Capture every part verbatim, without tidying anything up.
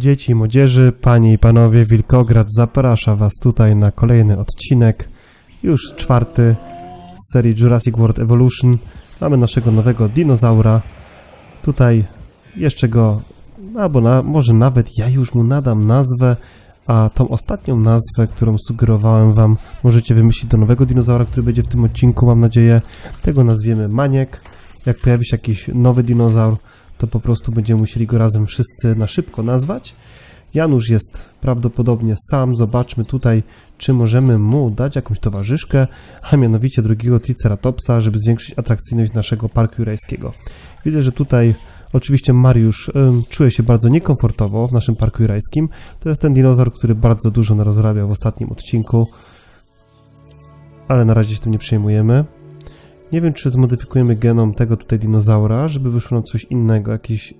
Dzieci i młodzieży, panie i panowie, Wilkograd zaprasza was tutaj na kolejny odcinek, już czwarty z serii Jurassic World Evolution. Mamy naszego nowego dinozaura. Tutaj jeszcze go, albo na, może nawet ja już mu nadam nazwę, a tą ostatnią nazwę, którą sugerowałem wam, możecie wymyślić do nowego dinozaura, który będzie w tym odcinku, mam nadzieję. Tego nazwiemy Maniek. Jak pojawi się jakiś nowy dinozaur, to po prostu będziemy musieli go razem wszyscy na szybko nazwać. Janusz jest prawdopodobnie sam. Zobaczmy tutaj, czy możemy mu dać jakąś towarzyszkę, a mianowicie drugiego Triceratopsa, żeby zwiększyć atrakcyjność naszego parku jurajskiego. Widzę, że tutaj oczywiście Mariusz y, czuje się bardzo niekomfortowo w naszym parku jurajskim. To jest ten dinozaur, który bardzo dużo narozrabiał w ostatnim odcinku, ale na razie się tym nie przejmujemy. Nie wiem, czy zmodyfikujemy genom tego tutaj dinozaura, żeby wyszło nam coś innego, jakiś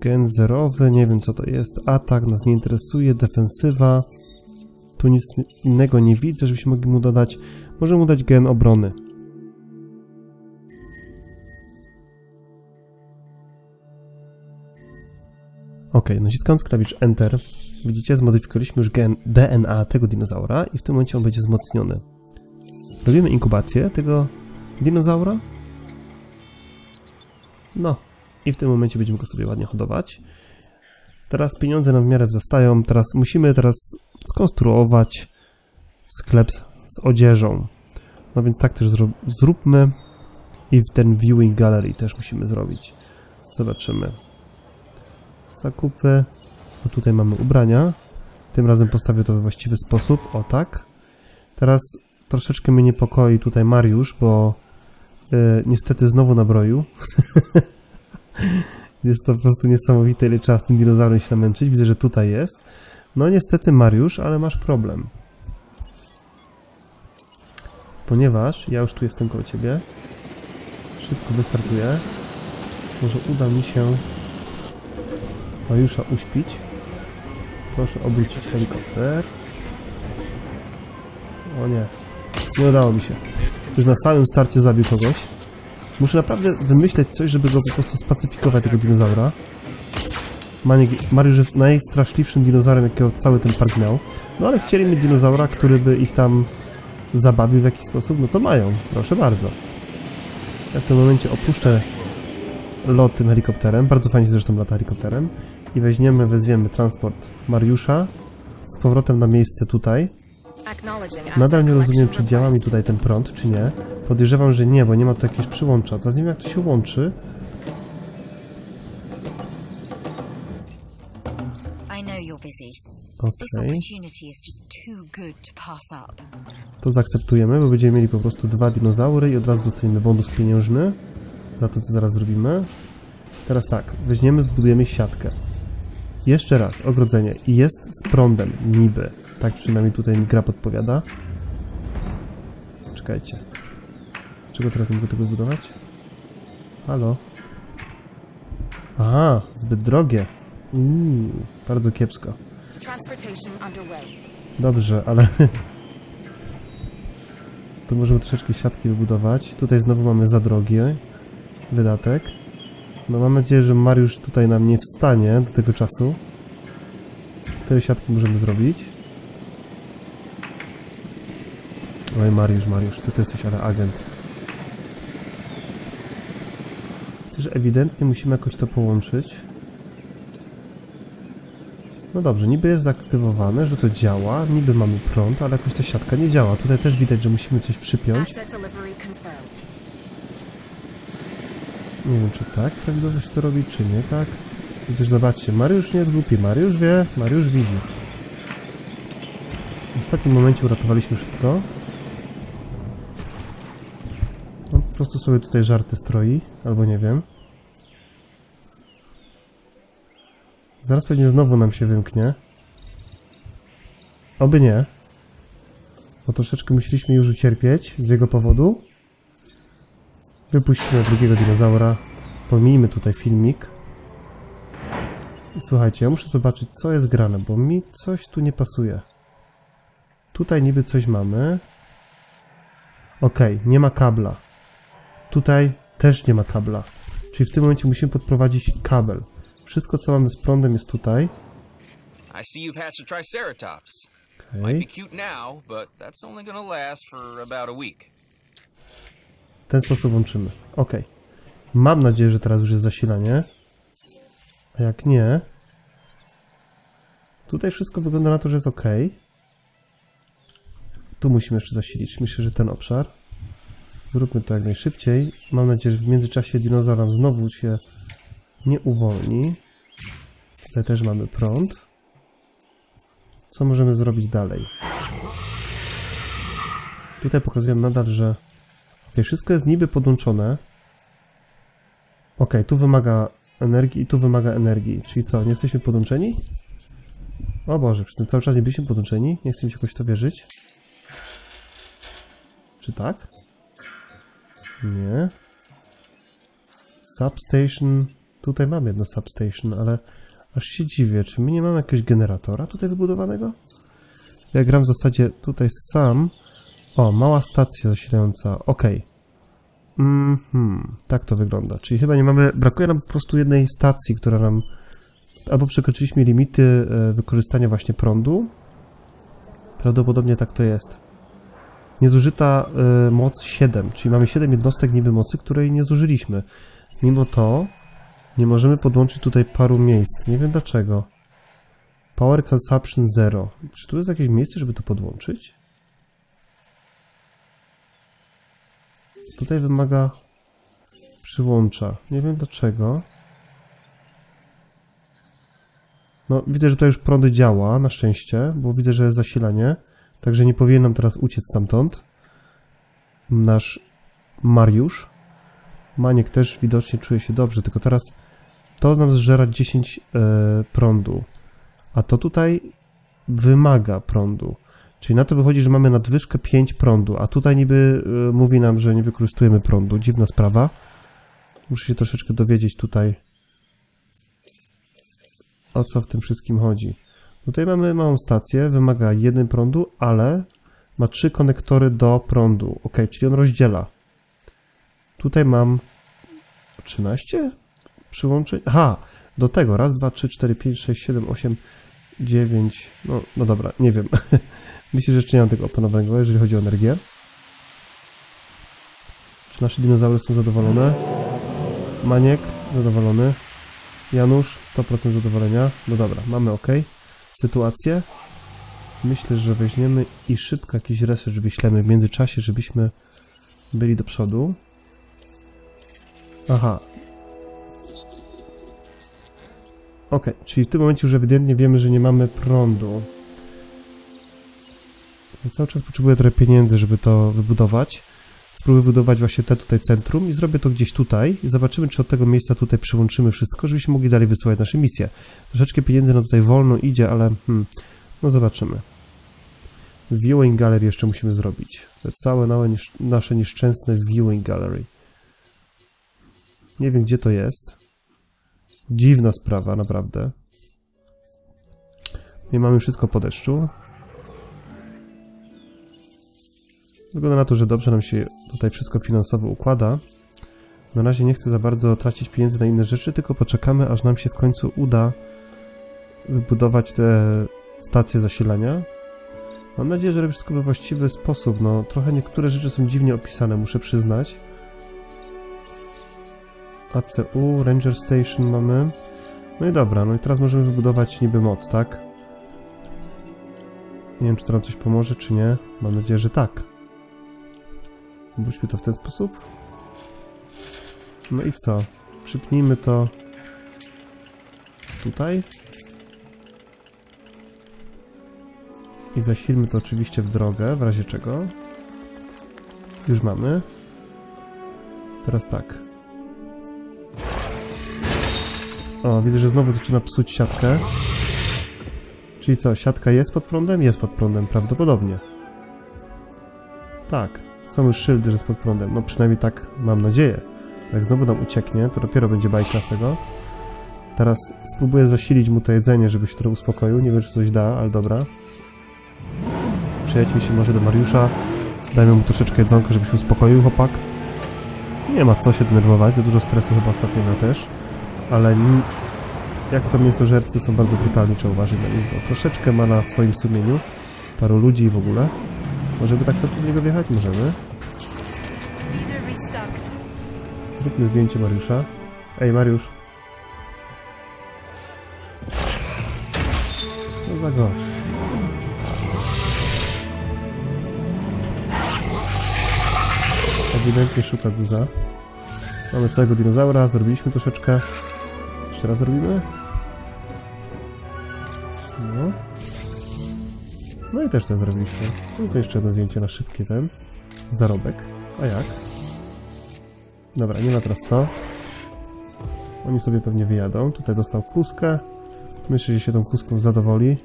gen zerowy, nie wiem co to jest, atak nas nie interesuje, defensywa, tu nic innego nie widzę, żebyśmy mogli mu dodać, możemy mu dać gen obrony. Ok, naciskając klawisz Enter, widzicie, zmodyfikowaliśmy już gen D N A tego dinozaura i w tym momencie on będzie wzmocniony. Robimy inkubację tego dinozaura. No i w tym momencie będziemy go sobie ładnie hodować. Teraz pieniądze nam w miarę wzrastają. Teraz musimy teraz skonstruować sklep z odzieżą. No więc tak też zróbmy. I w ten viewing gallery też musimy zrobić. Zobaczymy. Zakupy. No tutaj mamy ubrania. Tym razem postawię to we właściwy sposób. O tak. Teraz troszeczkę mnie niepokoi tutaj Mariusz, bo yy, niestety znowu nabroił. Jest to po prostu niesamowite, ile trzeba z tym dinozaurem się namęczyć. Widzę, że tutaj jest. No niestety Mariusz, ale masz problem. Ponieważ ja już tu jestem koło ciebie. Szybko wystartuję. Może uda mi się Mariusza uśpić. Proszę obrócić helikopter. O nie. Nie udało mi się. Już na samym starcie zabił kogoś. Muszę naprawdę wymyśleć coś, żeby go po prostu spacyfikować, tego dinozaura. Maniek, Mariusz jest najstraszliwszym dinozaurem, jakiego cały ten park miał. No ale chcieli mieć dinozaura, który by ich tam zabawił w jakiś sposób. No to mają. Proszę bardzo. Ja w tym momencie opuszczę lot tym helikopterem. Bardzo fajnie się zresztą lata helikopterem. I weźmiemy, wezwiemy transport Mariusza z powrotem na miejsce tutaj. Nadal nie rozumiem, czy działa mi tutaj ten prąd, czy nie. Podejrzewam, że nie, bo nie ma tu jakiegoś przyłącza. Teraz nie wiem, jak to się łączy. Okej. To zaakceptujemy, bo będziemy mieli po prostu dwa dinozaury i od razu dostaniemy bonus pieniężny za to, co zaraz zrobimy. Teraz tak, weźmiemy, zbudujemy siatkę. Jeszcze raz, ogrodzenie. I jest z prądem, niby. Tak przynajmniej tutaj mi gra podpowiada. Czekajcie. Czego teraz nie mogę tego zbudować? Halo? Aha, zbyt drogie. Uuu, bardzo kiepsko. Dobrze, ale... to możemy troszeczkę siatki wybudować. Tutaj znowu mamy za drogie wydatek. No mam nadzieję, że Mariusz tutaj nam nie wstanie do tego czasu. Te siatki możemy zrobić. Oj, Mariusz, Mariusz, ty to jesteś, ale agent. Myślę, że ewidentnie musimy jakoś to połączyć. No dobrze, niby jest zaaktywowane, że to działa, niby mamy prąd, ale jakoś ta siatka nie działa. Tutaj też widać, że musimy coś przypiąć. Nie wiem, czy tak prawidłowo się to robi, czy nie tak. Chociaż zobaczcie, Mariusz nie jest głupi, Mariusz wie, Mariusz widzi. W ostatnim momencie uratowaliśmy wszystko. On po prostu sobie tutaj żarty stroi, albo nie wiem. Zaraz pewnie znowu nam się wymknie. Oby nie. Bo troszeczkę musieliśmy już ucierpieć z jego powodu. Wypuścimy drugiego dinozaura. Pomijmy tutaj filmik. I słuchajcie, ja muszę zobaczyć, co jest grane, bo mi coś tu nie pasuje. Tutaj niby coś mamy. Okej, okay, nie ma kabla. Tutaj też nie ma kabla. Czyli w tym momencie musimy podprowadzić kabel. Wszystko, co mamy z prądem, jest tutaj. I see you've hatched a Triceratops. Okay. Might be cute now, but that's only gonna last for about a week. W ten sposób łączymy. Ok. Mam nadzieję, że teraz już jest zasilanie. A jak nie... Tutaj wszystko wygląda na to, że jest ok. Tu musimy jeszcze zasilić. Myślę, że ten obszar. Zróbmy to jak najszybciej. Mam nadzieję, że w międzyczasie dinozaur nam znowu się nie uwolni. Tutaj też mamy prąd. Co możemy zrobić dalej? Tutaj pokazuję nadal, że... Ok, wszystko jest niby podłączone. Ok, tu wymaga energii i tu wymaga energii. Czyli co, nie jesteśmy podłączeni? O Boże, przy tym cały czas nie byliśmy podłączeni. Nie chcę mi się jakoś to wierzyć. Czy tak? Nie. Substation. Tutaj mam jedno substation, ale aż się dziwię. Czy my nie mamy jakiegoś generatora tutaj wybudowanego? Ja gram w zasadzie tutaj sam. O, mała stacja zasilająca. Ok. Mhm, tak to wygląda. Czyli chyba nie mamy... Brakuje nam po prostu jednej stacji, która nam... Albo przekroczyliśmy limity wykorzystania właśnie prądu. Prawdopodobnie tak to jest. Niezużyta y, moc siedem, czyli mamy siedem jednostek niby mocy, której nie zużyliśmy. Mimo to nie możemy podłączyć tutaj paru miejsc. Nie wiem dlaczego. Power consumption zero. Czy tu jest jakieś miejsce, żeby to podłączyć? Tutaj wymaga przyłącza. Nie wiem dlaczego. No, widzę, że tutaj już prądy działa, na szczęście, bo widzę, że jest zasilanie. Także nie powinien nam teraz uciec stamtąd. Nasz Mariusz. Maniek też widocznie czuje się dobrze, tylko teraz to nam zżera dziesięć yy, prądu. A to tutaj wymaga prądu. Czyli na to wychodzi, że mamy nadwyżkę pięć prądu, a tutaj niby yy, mówi nam, że nie wykorzystujemy prądu. Dziwna sprawa. Muszę się troszeczkę dowiedzieć tutaj, o co w tym wszystkim chodzi. Tutaj mamy małą stację, wymaga jeden prądu, ale ma trzy konektory do prądu. Ok, czyli on rozdziela. Tutaj mam trzynaście przyłączeń. Aha, do tego raz, dwa, trzy, cztery, pięć, sześć, siedem, osiem, dziewięć. No, no dobra, nie wiem. Myślę, że jeszcze nie mam tego opanowanego, jeżeli chodzi o energię. Czy nasze dinozaury są zadowolone? Maniek zadowolony. Janusz, sto procent zadowolenia. No dobra, mamy ok. Sytuację. Myślę, że weźmiemy i szybko jakiś research wyślemy w międzyczasie, żebyśmy byli do przodu. Aha. Ok, czyli w tym momencie już ewidentnie wiemy, że nie mamy prądu. Ja cały czas potrzebuję trochę pieniędzy, żeby to wybudować. Spróbuję budować właśnie te tutaj centrum i zrobię to gdzieś tutaj i zobaczymy, czy od tego miejsca tutaj przyłączymy wszystko, żebyśmy mogli dalej wysyłać nasze misje. Troszeczkę pieniędzy nam tutaj wolno idzie, ale hmm, no zobaczymy. Viewing Gallery jeszcze musimy zrobić. Te całe niesz nasze nieszczęsne Viewing Gallery. Nie wiem, gdzie to jest. Dziwna sprawa, naprawdę. Nie mamy wszystko po deszczu. Wygląda na to, że dobrze nam się tutaj wszystko finansowo układa. Na razie nie chcę za bardzo tracić pieniędzy na inne rzeczy, tylko poczekamy, aż nam się w końcu uda wybudować te stacje zasilania. Mam nadzieję, że robię wszystko we właściwy sposób. No, trochę niektóre rzeczy są dziwnie opisane, muszę przyznać. A C U, Ranger Station mamy. No i dobra, no i teraz możemy wybudować niby moc, tak? Nie wiem, czy to nam coś pomoże, czy nie. Mam nadzieję, że tak. Obróćmy to w ten sposób. No i co? Przypnijmy to tutaj. I zasilmy to oczywiście w drogę, w razie czego. Już mamy. Teraz tak. O, widzę, że znowu zaczyna psuć siatkę. Czyli co, siatka jest pod prądem? Jest pod prądem, prawdopodobnie. Tak. Są już szyldy, że jest pod prądem. No przynajmniej tak mam nadzieję. Jak znowu nam ucieknie, to dopiero będzie bajka z tego. Teraz spróbuję zasilić mu to jedzenie, żeby się trochę uspokoił. Nie wiem, czy coś da, ale dobra. Przejedźmy się może do Mariusza. Dajmy mu troszeczkę jedzonka, żeby się uspokoił chłopak. Nie ma co się denerwować, za dużo stresu chyba ostatnio miał też. Ale jak to mięsożercy są bardzo brutalni, trzeba uważać na niego. Troszeczkę ma na swoim sumieniu. Paru ludzi w ogóle. Możemy tak sobie w niego wjechać? Możemy. Zróbmy zdjęcie Mariusza. Ej, Mariusz. Co za gość. Ewidentnie szuka guza. Mamy całego dinozaura, zrobiliśmy troszeczkę. Jeszcze raz zrobimy. No. No i też to zrobiliśmy. No i to jeszcze jedno zdjęcie na szybkie ten. Zarobek. A jak? Dobra, nie ma teraz co. Oni sobie pewnie wyjadą. Tutaj dostał kózkę. Myślę, że się tą kózką zadowoli.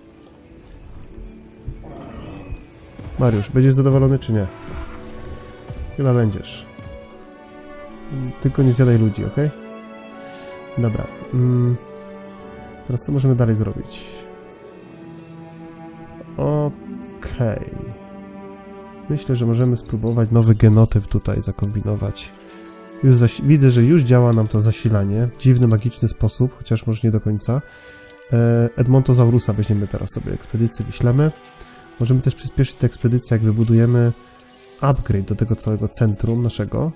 Mariusz, będziesz zadowolony czy nie? Chyba będziesz. Tylko nie zjadaj ludzi, ok? Dobra. Mm. Teraz co możemy dalej zrobić? Okej. Okay. Myślę, że możemy spróbować nowy genotyp tutaj zakombinować. Już widzę, że już działa nam to zasilanie. W dziwny, magiczny sposób, chociaż może nie do końca. E Edmontozaurusa weźmiemy teraz sobie. Ekspedycję wyślemy. Możemy też przyspieszyć tę ekspedycję, jak wybudujemy upgrade do tego całego centrum naszego.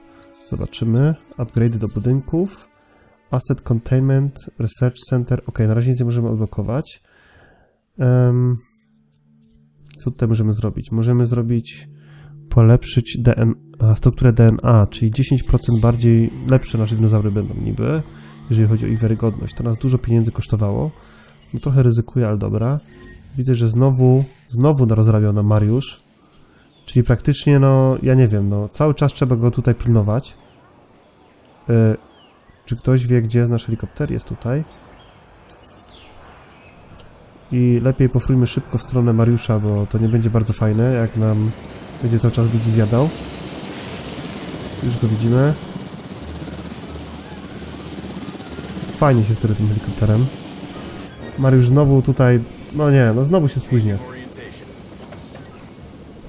Zobaczymy. Upgrade do budynków. Asset Containment, Research Center. Ok, na razie nic nie możemy odblokować. Um, co tutaj możemy zrobić? Możemy zrobić... Polepszyć D N A, strukturę D N A, czyli dziesięć procent bardziej lepsze nasze dinozaury będą niby, jeżeli chodzi o ich wiarygodność. To nas dużo pieniędzy kosztowało. No trochę ryzykuję, ale dobra. Widzę, że znowu, znowu rozrabiał nam Mariusz. Czyli praktycznie, no, ja nie wiem, no, cały czas trzeba go tutaj pilnować. Yy, czy ktoś wie, gdzie jest nasz helikopter? Jest tutaj. I lepiej pofrujmy szybko w stronę Mariusza, bo to nie będzie bardzo fajne, jak nam będzie cały czas ludzi zjadał. Już go widzimy. Fajnie się stery tym helikopterem. Mariusz znowu tutaj... No nie, no znowu się spóźnia.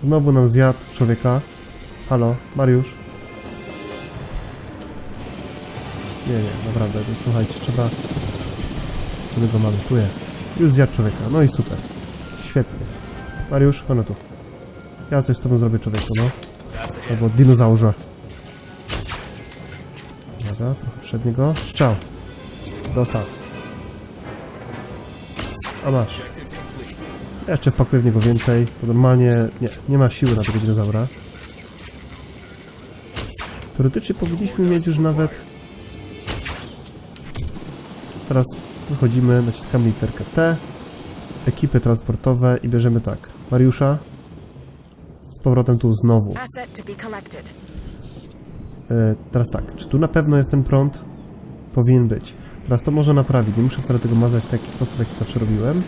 Znowu nam zjadł człowieka. Halo, Mariusz? Nie, nie, naprawdę, to słuchajcie, trzeba... Czego go mamy? Tu jest. Już zjadł człowieka, no i super. Świetnie. Mariusz, ono tu. Ja coś z tobą zrobię, człowieku, no. Albo dinozaurze. Dobra, trochę przedniego. Strzał. Dostał. A masz. Jeszcze wpakuję w niego więcej. Bo normalnie nie, nie ma siły na tego dinozaura. Teoretycznie powinniśmy mieć już nawet... Teraz wychodzimy, naciskamy literkę T. Ekipy transportowe i bierzemy tak. Mariusza. Z powrotem tu znowu. Yy, teraz tak, czy tu na pewno jest ten prąd? Powinien być. Teraz to może naprawić, nie muszę wcale tego mazać w taki sposób, jaki zawsze robiłem.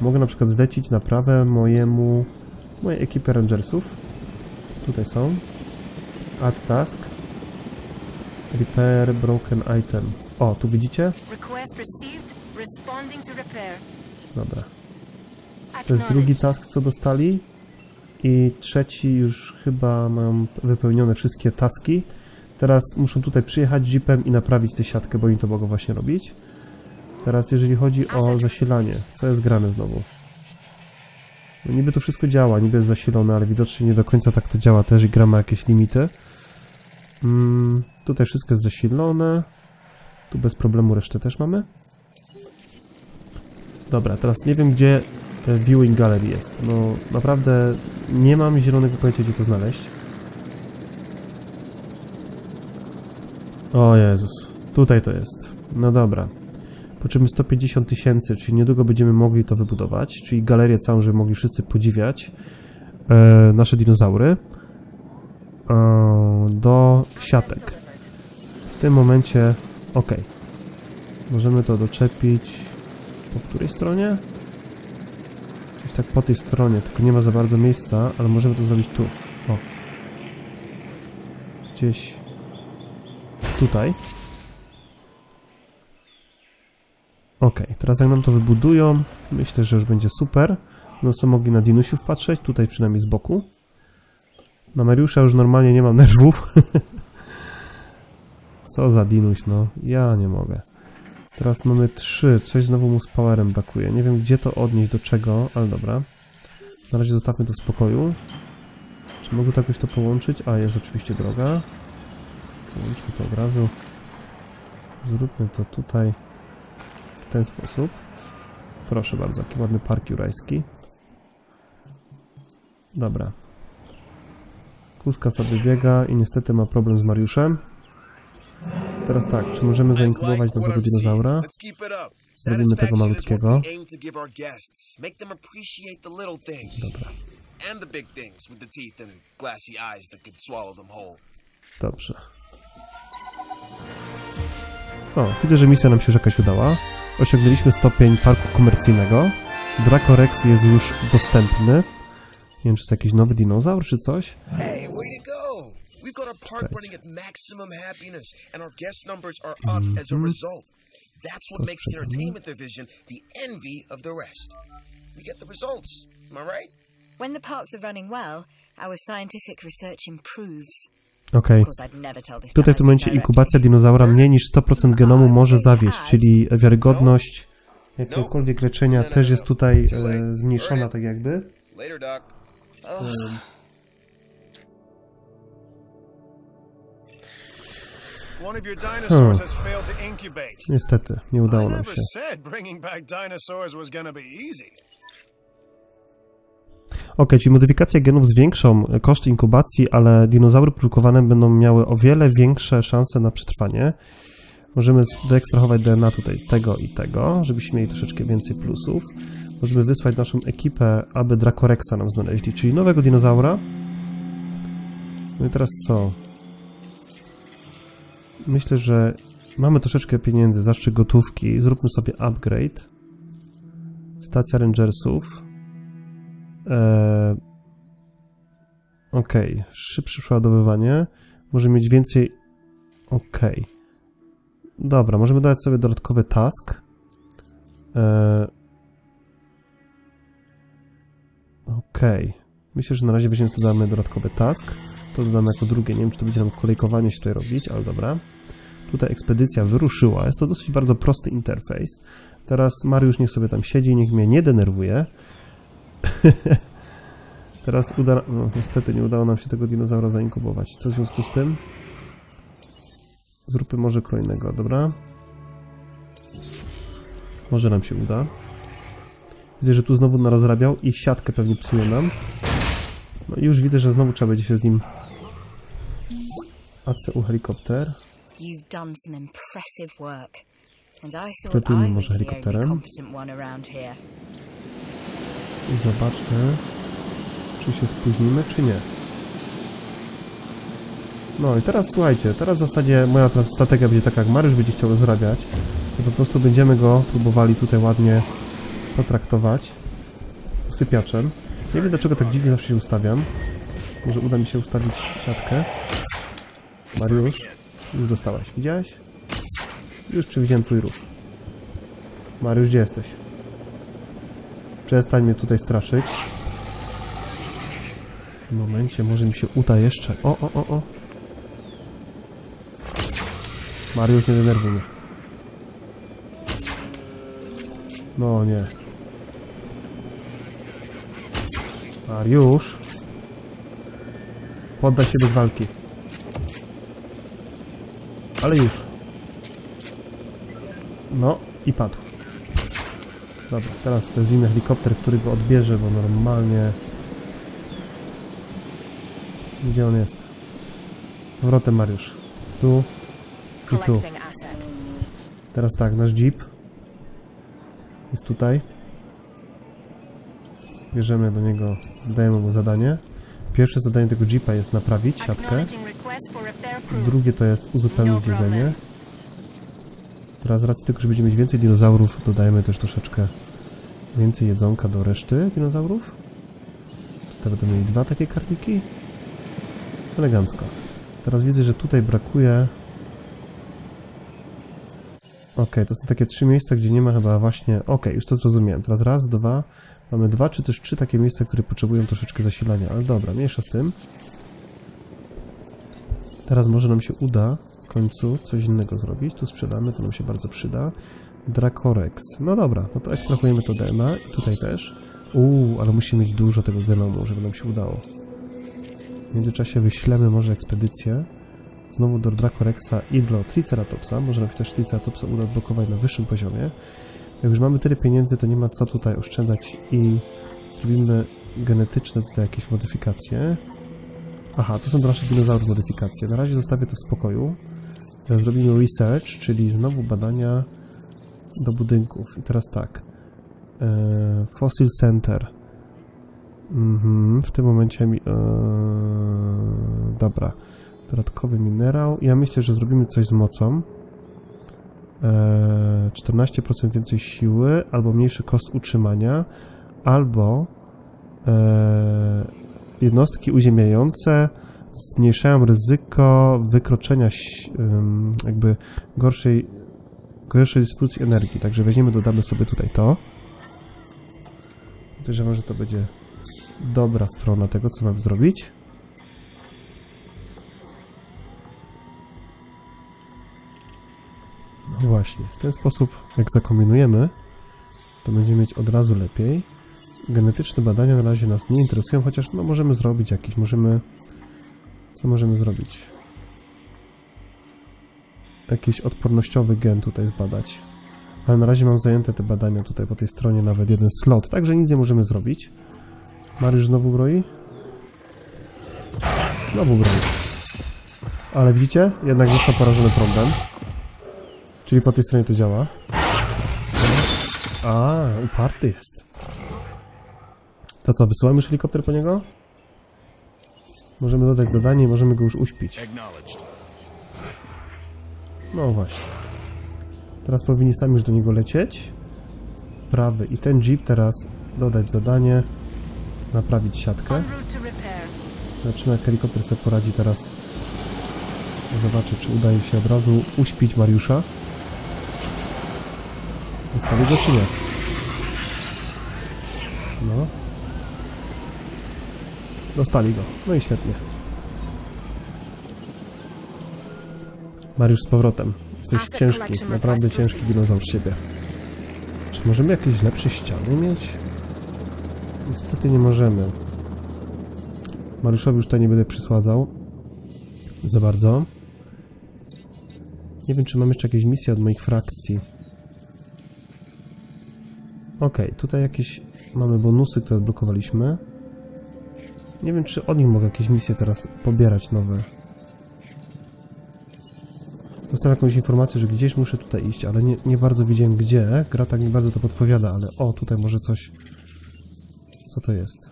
Mogę na przykład zlecić naprawę mojemu... mojej ekipie rangersów. Tutaj są. Add task. Repair broken item. O, tu widzicie? Dobra. To jest drugi task, co dostali. I trzeci już chyba mam wypełnione wszystkie taski. Teraz muszą tutaj przyjechać jeepem i naprawić tę siatkę, bo im to mogą właśnie robić. Teraz jeżeli chodzi o zasilanie, co jest grane znowu? No niby to wszystko działa, niby jest zasilone, ale widocznie nie do końca tak to działa też i gra ma jakieś limity. Mm, tutaj wszystko jest zasilone. Tu bez problemu resztę też mamy. Dobra, teraz nie wiem gdzie... Viewing Gallery jest. No, naprawdę nie mam zielonego pojęcia, gdzie to znaleźć. O Jezus. Tutaj to jest. No dobra. Potrzebujemy sto pięćdziesiąt tysięcy, czyli niedługo będziemy mogli to wybudować, czyli galerię całą, żeby mogli wszyscy podziwiać e, nasze dinozaury. E, do siatek. W tym momencie... Ok. Możemy to doczepić... Po której stronie? Coś tak po tej stronie, tylko nie ma za bardzo miejsca, ale możemy to zrobić tu. O. Gdzieś... Tutaj. Ok, teraz jak nam to wybudują, myślę, że już będzie super. No co mogli na dinusiów patrzeć, tutaj przynajmniej z boku. Na Mariusza już normalnie nie mam nerwów. Co za dinuś, no. Ja nie mogę. Teraz mamy trzy. Coś znowu mu z powerem brakuje. Nie wiem, gdzie to odnieść, do czego, ale dobra. Na razie zostawmy to w spokoju. Czy mogę to jakoś to połączyć? A, jest oczywiście droga. Połączmy to od razu. Zróbmy to tutaj. W ten sposób. Proszę bardzo, jaki ładny park jurajski. Dobra. Kuska sobie biega i niestety ma problem z Mariuszem. Teraz tak, czy możemy zainkubować nowego dinozaura? Zrobimy tego malutkiego. Dobra. Dobrze. O, widzę, że misja nam się już jakaś udała. Osiągnęliśmy stopień parku komercyjnego. Dracorex jest już dostępny. Nie wiem, czy to jakiś nowy dinozaur, czy coś? Okej. Okay. Tutaj w tym momencie inkubacja dinozaura mniej niż sto procent genomu może zawieść, czyli wiarygodność jakiegokolwiek leczenia też jest tutaj e, zmniejszona, tak jakby. Um. Hmm. Niestety, nie udało nam się. Okej, czyli modyfikacje genów zwiększą koszt inkubacji, ale dinozaury produkowane będą miały o wiele większe szanse na przetrwanie. Możemy doekstrahować D N A tutaj tego i tego, żebyśmy mieli troszeczkę więcej plusów. Możemy wysłać naszą ekipę, aby Dracorexa nam znaleźli, czyli nowego dinozaura. No i teraz co? Myślę, że mamy troszeczkę pieniędzy, zastrzyk gotówki. Zróbmy sobie upgrade. Stacja rangersów. Eee, Okej, okay. Szybsze przeładowywanie. Możemy mieć więcej. Okej. Okay. Dobra, możemy dać sobie dodatkowy task. Eee, Okej. Okay. Myślę, że na razie weźmiemy sobie damy dodatkowy task. To dodamy jako drugie. Nie wiem, czy to będzie nam kolejkowanie się tutaj robić, ale dobra. Tutaj ekspedycja wyruszyła. Jest to dosyć bardzo prosty interfejs. Teraz Mariusz niech sobie tam siedzi, niech mnie nie denerwuje. Teraz uda... No, niestety nie udało nam się tego dinozaura zainkubować. Co w związku z tym? Zróbmy może kolejnego, dobra? Może nam się uda. Widzę, że tu znowu narozrabiał i siatkę pewnie psuje nam. No i już widzę, że znowu trzeba będzie się z nim... A C U helikopter. Przetujmy może helikopterem. I zobaczmy, czy się spóźnimy, czy nie. No i teraz słuchajcie, teraz w zasadzie moja strategia będzie taka, jak Mariusz będzie chciał rozrabiać, to po prostu będziemy go próbowali tutaj ładnie potraktować usypiaczem. Nie wiem, dlaczego tak dziwnie zawsze się ustawiam. Może uda mi się ustawić siatkę. Mariusz, już dostałeś, widziałeś? Już przewidziałem twój ruch. Mariusz, gdzie jesteś? Przestań mnie tutaj straszyć. W tym momencie może mi się uda jeszcze. O, o, o, o. Mariusz, nie denerwuj mnie. No nie. Mariusz. Poddaj się bez walki. Ale już. No i padł. Dobra, teraz wezwijmy helikopter, który go odbierze, bo normalnie... Gdzie on jest? Z powrotem, Mariusz. Tu i tu. Teraz tak, nasz jeep jest tutaj. Bierzemy do niego, dajemy mu zadanie. Pierwsze zadanie tego jeepa jest naprawić siatkę. Drugie to jest uzupełnić jedzenie. Teraz z racji tego, że będziemy mieć więcej dinozaurów, dodajemy też troszeczkę więcej jedzonka do reszty dinozaurów. Tutaj będą mieli dwa takie karniki. Elegancko. Teraz widzę, że tutaj brakuje... Ok, to są takie trzy miejsca, gdzie nie ma chyba właśnie... Ok, już to zrozumiałem. Teraz raz, dwa... Mamy dwa czy też trzy takie miejsca, które potrzebują troszeczkę zasilania. Ale dobra, mniejsza z tym. Teraz może nam się uda końcu coś innego zrobić. Tu sprzedamy, to nam się bardzo przyda. Dracorex. No dobra, no to ekstrahujemy to D N A. I tutaj też. Uuu, ale musimy mieć dużo tego genomu, żeby nam się udało. W międzyczasie wyślemy może ekspedycję. Znowu do Dracorexa i do Triceratopsa. Może nam się też Triceratopsa uda odblokować na wyższym poziomie. Jak już mamy tyle pieniędzy, to nie ma co tutaj oszczędzać i zrobimy genetyczne tutaj jakieś modyfikacje. Aha, to są nasze dinozaurów modyfikacje. Na razie zostawię to w spokoju. Teraz zrobimy research, czyli znowu badania do budynków. I teraz tak. Eee, Fossil Center. Mhm, w tym momencie mi... Eee, dobra. Dodatkowy minerał. Ja myślę, że zrobimy coś z mocą. Eee, czternaście procent więcej siły, albo mniejszy koszt utrzymania, albo... Eee, jednostki uziemiające zmniejszają ryzyko wykroczenia jakby gorszej, gorszej dystrybucji energii. Także weźmiemy, dodamy sobie tutaj to. Podejrzewam, że to będzie dobra strona tego, co mam zrobić. No właśnie, w ten sposób, jak zakombinujemy, to będziemy mieć od razu lepiej. Genetyczne badania na razie nas nie interesują, chociaż no możemy zrobić jakieś, możemy... Co możemy zrobić? Jakiś odpornościowy gen tutaj zbadać. Ale na razie mam zajęte te badania tutaj po tej stronie, nawet jeden slot, także nic nie możemy zrobić. Mariusz znowu broi? Znowu broi. Ale widzicie? Jednak został porażony prądem. Czyli po tej stronie to działa. A, uparty jest. To co, wysyłamy już helikopter po niego? Możemy dodać zadanie i możemy go już uśpić. No właśnie. Teraz powinni sami już do niego lecieć. Prawy i ten jeep teraz dodać zadanie. Naprawić siatkę. Zaczyna jak helikopter sobie poradzi teraz. Zobaczę, czy udaje się od razu uśpić Mariusza. Zostawię go czy nie? No. Dostali go. No i świetnie. Mariusz z powrotem. Jesteś ciężki, naprawdę ciężki dinozaur z siebie. Czy możemy jakieś lepsze ściany mieć? Niestety nie możemy. Mariuszowi już tutaj nie będę przysładzał. Za bardzo. Nie wiem, czy mam jeszcze jakieś misje od moich frakcji. Okej, okay, tutaj jakieś mamy bonusy, które odblokowaliśmy. Nie wiem, czy od nich mogę jakieś misje teraz pobierać nowe. Dostałem jakąś informację, że gdzieś muszę tutaj iść, ale nie, nie bardzo widziałem gdzie. Gra tak nie bardzo to podpowiada, ale o, tutaj może coś... Co to jest?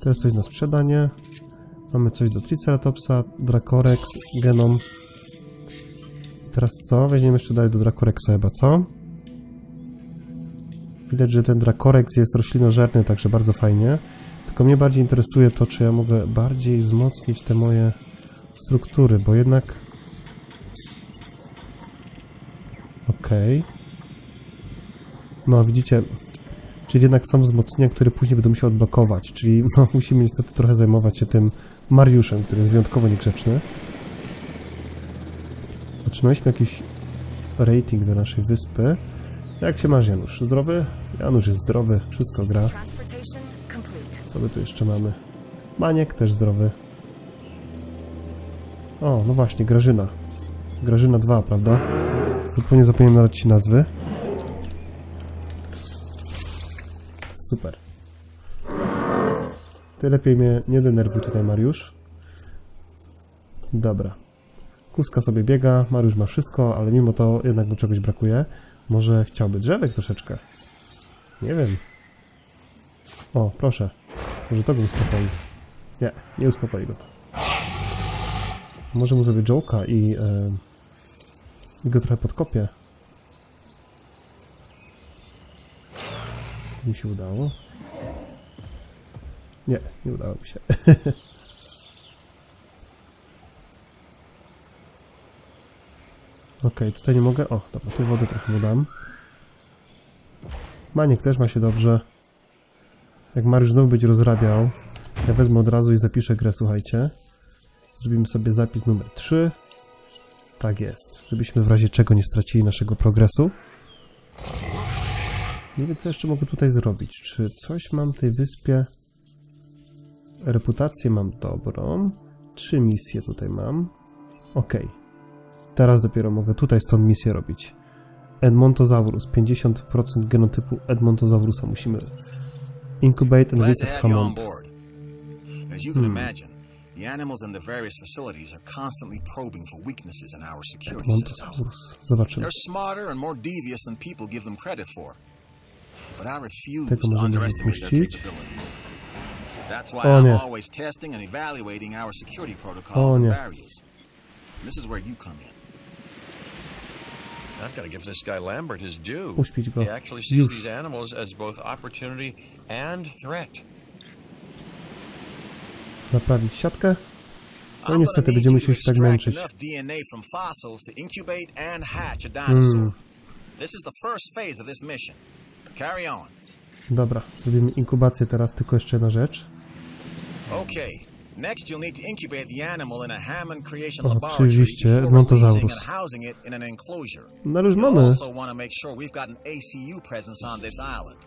To jest coś na sprzedanie. Mamy coś do Triceratopsa, Dracorex, Genom. Teraz co? Weźmiemy jeszcze dalej do Dracorexa chyba, co? Widać, że ten Dracorex jest roślinożerny, także bardzo fajnie. Tylko mnie bardziej interesuje to, czy ja mogę bardziej wzmocnić te moje struktury, bo jednak... Okej. Okay. No, widzicie, czyli jednak są wzmocnienia, które później będę musiał odblokować, czyli no, musimy niestety trochę zajmować się tym Mariuszem, który jest wyjątkowo niegrzeczny. Otrzymaliśmy jakiś rating do naszej wyspy. Jak się masz, Janusz? Zdrowy? Janusz jest zdrowy, wszystko gra. Co my tu jeszcze mamy? Maniek też zdrowy. O, no właśnie, Grażyna. Grażyna dwa, prawda? Zupełnie zapomniałem nadać ci nazwy. Super. Ty lepiej mnie nie denerwuj tutaj, Mariusz. Dobra. Kuska sobie biega, Mariusz ma wszystko, ale mimo to jednak mu czegoś brakuje. Może chciałby drzewek troszeczkę? Nie wiem. O, proszę. Może to go uspokoi. Nie, nie uspokoi go to. Może mu zrobię joke'a i, yy, i go trochę podkopię. Mi się udało. Nie, nie udało mi się. Okej, okay, tutaj nie mogę... O, dobra, tu wody trochę mu dam. Maniek też ma się dobrze. Jak Mariusz znowu będzie rozrabiał, ja wezmę od razu i zapiszę grę, słuchajcie. Zrobimy sobie zapis numer trzy. Tak jest, żebyśmy w razie czego nie stracili naszego progresu. Nie wiem, co jeszcze mogę tutaj zrobić. Czy coś mam w tej wyspie? Reputację mam dobrą. Trzy misje tutaj mam. Ok. Teraz dopiero mogę tutaj stąd misję robić. Edmontozaurus. pięćdziesiąt procent genotypu Edmontozaurusa musimy. Incubate and release of Hammond. Edmontozaurus. Zobaczymy. Tego możemy wypuścić. O nie. O nie. Uśpić go. Już. Naprawić siatkę. No niestety będziemy się już tak męczyć. Hmm. Dobra, zrobimy inkubację teraz, tylko jeszcze jedna rzecz. Okay. Next you'll need to incubate the animal in a Hammond creation laboratory. Oczywiście, Edmontozaurus. No już mamy.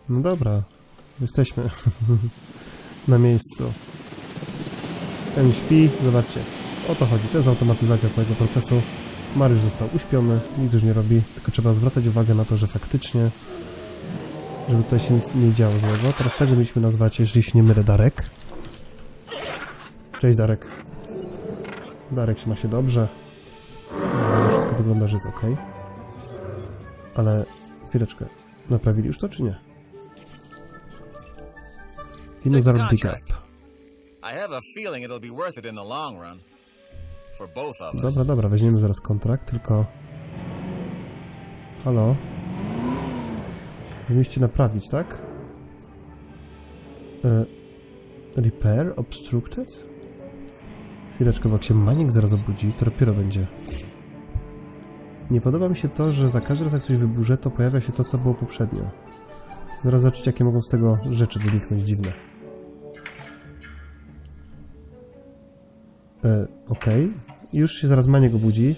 No dobra, jesteśmy na miejscu. Ten śpi, zobaczcie. O to chodzi, to jest automatyzacja całego procesu. Mariusz został uśpiony, nic już nie robi, tylko trzeba zwracać uwagę na to, że faktycznie, żeby tutaj się nic nie działo złego. Teraz tego mieliśmy nazwać, jeżeli się nie mylę, Darek. Cześć, Darek. Darek trzyma się dobrze. Może wszystko wygląda, że jest ok. Ale chwileczkę. Naprawili już to, czy nie? Dinozaur dig up. Dobra, dobra, weźmiemy zaraz kontrakt, tylko... Halo? Powinniście naprawić, tak? E... Repair? Obstructed? Chwileczkę, bo jak się Maniek zaraz obudzi, to dopiero będzie. Nie podoba mi się to, że za każdym razem jak coś wyburzę, to pojawia się to, co było poprzednio. Zaraz zobaczycie, jakie mogą z tego rzeczy wyniknąć dziwne. E, Okej. Okay. Już się zaraz Maniek obudzi.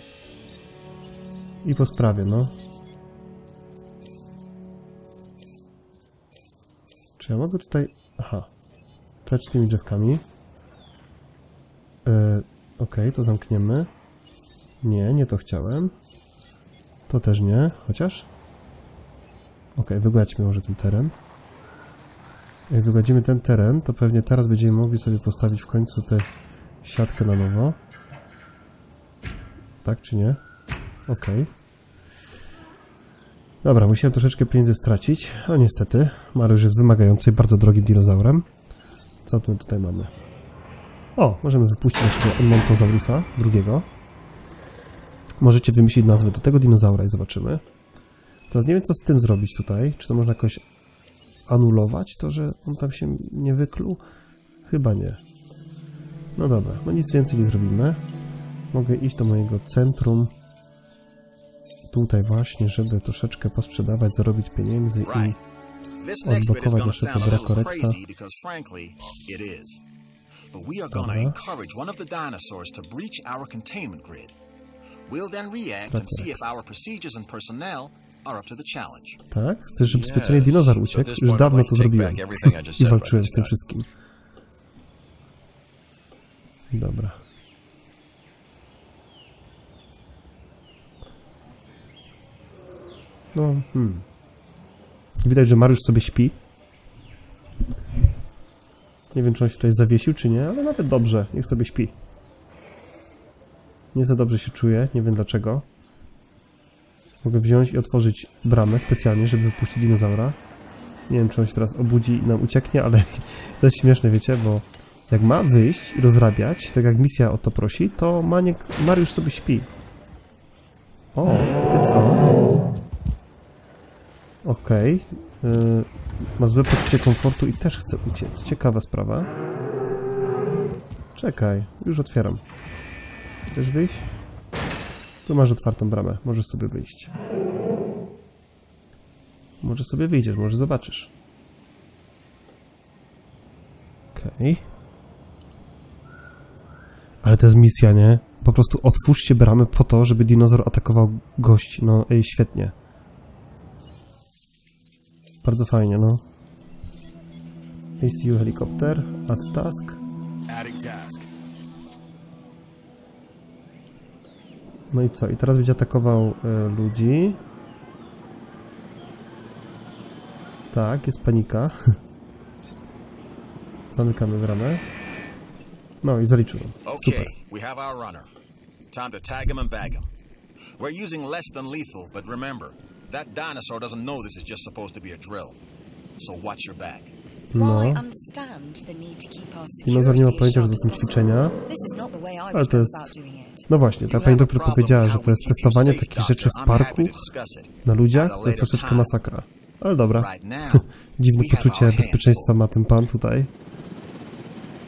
I po sprawie, no. Czy ja mogę tutaj... Aha. Precz tymi drzewkami. Yy, ok, to zamkniemy. Nie, nie to chciałem. To też nie, chociaż. Ok, wygładźmy może ten teren. Jak wygładzimy ten teren, to pewnie teraz będziemy mogli sobie postawić w końcu tę siatkę na nowo. Tak czy nie? Ok. Dobra, musiałem troszeczkę pieniędzy stracić. No niestety, Mariusz jest wymagający, bardzo drogim dinozaurem. Co tu tutaj mamy? O, możemy wypuścić naszego Edmontozaurusa drugiego. Możecie wymyślić nazwę do tego dinozaura i zobaczymy. Teraz nie wiem, co z tym zrobić tutaj. Czy to można jakoś anulować to, że on tam się nie wykluł? Chyba nie. No dobra, no nic więcej nie zrobimy. Mogę iść do mojego centrum. Tutaj właśnie, żeby troszeczkę posprzedawać, zarobić pieniędzy i odblokować naszego Dracorexa. But we are going to encourage one of the dinosaurs to breach our containment grid. We'll then react and see if our procedures and personnel are up to the challenge. Tak, chcesz, żeby specjalnie dinozaur uciekł? Już dawno to zrobiłem i walczyłem z tym wszystkim. Dobra. No, hmm. Widać, że Mariusz sobie śpi. Nie wiem, czy on się tutaj zawiesił, czy nie, ale nawet dobrze, niech sobie śpi. Nie za dobrze się czuje, nie wiem dlaczego. Mogę wziąć i otworzyć bramę specjalnie, żeby wypuścić dinozaura. Nie wiem, czy on się teraz obudzi i nam ucieknie, ale to jest śmieszne, wiecie, bo jak ma wyjść i rozrabiać, tak jak misja o to prosi, to Maniek, Mariusz sobie śpi. O, ty co? Okej. Okay. Yy... Ma złe poczucie komfortu i też chce uciec. Ciekawa sprawa. Czekaj, już otwieram. Chcesz wyjść? Tu masz otwartą bramę, możesz sobie wyjść. Może sobie wyjdziesz, może zobaczysz. Okej. Okay. Ale to jest misja, nie? Po prostu otwórzcie bramę po to, żeby dinozaur atakował gości. No ej, świetnie. Bardzo fajnie, no. A C U helikopter, add task. No i co? I teraz będzie atakował y, ludzi. Tak, jest panika. Zamykamy bramę. No i zaliczyłem. Super. No. Dinozaur nie ma pojęcia, że to są ćwiczenia. Ale to jest... No właśnie, ta pani doktor powiedziała, że to jest testowanie takich rzeczy w parku, na ludziach, to jest troszeczkę masakra. Ale dobra. Dziwne poczucie bezpieczeństwa ma ten pan tutaj.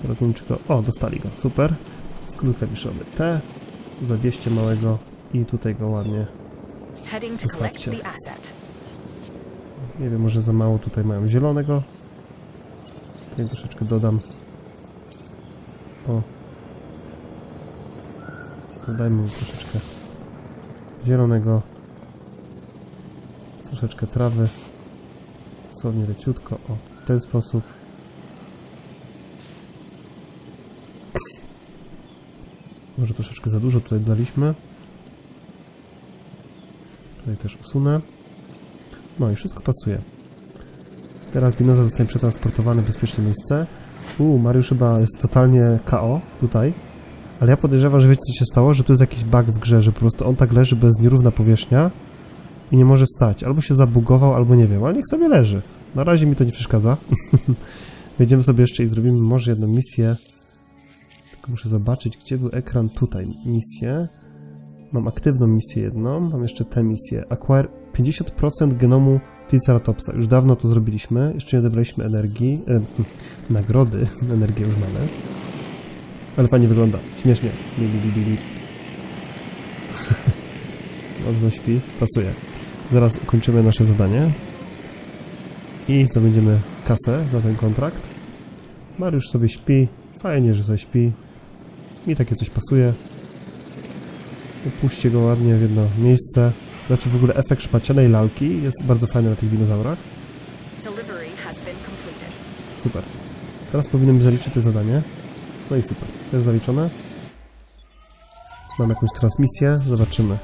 Ratowniczego. O, dostali go. Super. Skrót klawiszowy T. Zabierzcie małego i tutaj go ładnie zostawcie. Nie wiem, może za mało tutaj mają zielonego. Tutaj troszeczkę dodam. O. Dodajmy mu troszeczkę zielonego. Troszeczkę trawy. Dosłownie leciutko. O, w ten sposób. Może troszeczkę za dużo tutaj daliśmy. Tutaj też usunę. No i wszystko pasuje. Teraz dinozaur zostanie przetransportowany w bezpieczne miejsce. Uuu, Mariusz chyba jest totalnie K O tutaj. Ale ja podejrzewam, że wiecie co się stało? Że tu jest jakiś bug w grze, że po prostu on tak leży, bo jest nierówna powierzchnia i nie może wstać. Albo się zabugował, albo nie wiem, ale niech sobie leży. Na razie mi to nie przeszkadza. Wejdziemy sobie jeszcze i zrobimy może jedną misję. Muszę zobaczyć, gdzie był ekran. Tutaj misję. Mam aktywną misję jedną. Mam jeszcze tę misję. Acquire pięćdziesiąt procent genomu Triceratopsa. Już dawno to zrobiliśmy. Jeszcze nie odebraliśmy energii. E, nagrody. Energię już mamy. Ale fajnie wygląda. Śmiesznie. Li, li, li, li. Mocno śpi. Pasuje. Zaraz ukończymy nasze zadanie. I zdobędziemy kasę za ten kontrakt. Mariusz sobie śpi. Fajnie, że sobie śpi. Mi takie coś pasuje. Upuśćcie go ładnie w jedno miejsce. Znaczy w ogóle efekt szmacianej lalki jest bardzo fajny na tych dinozaurach. Super. Teraz powinienem zaliczyć to zadanie. No i super. Też zaliczone. Mam jakąś transmisję. Zobaczymy.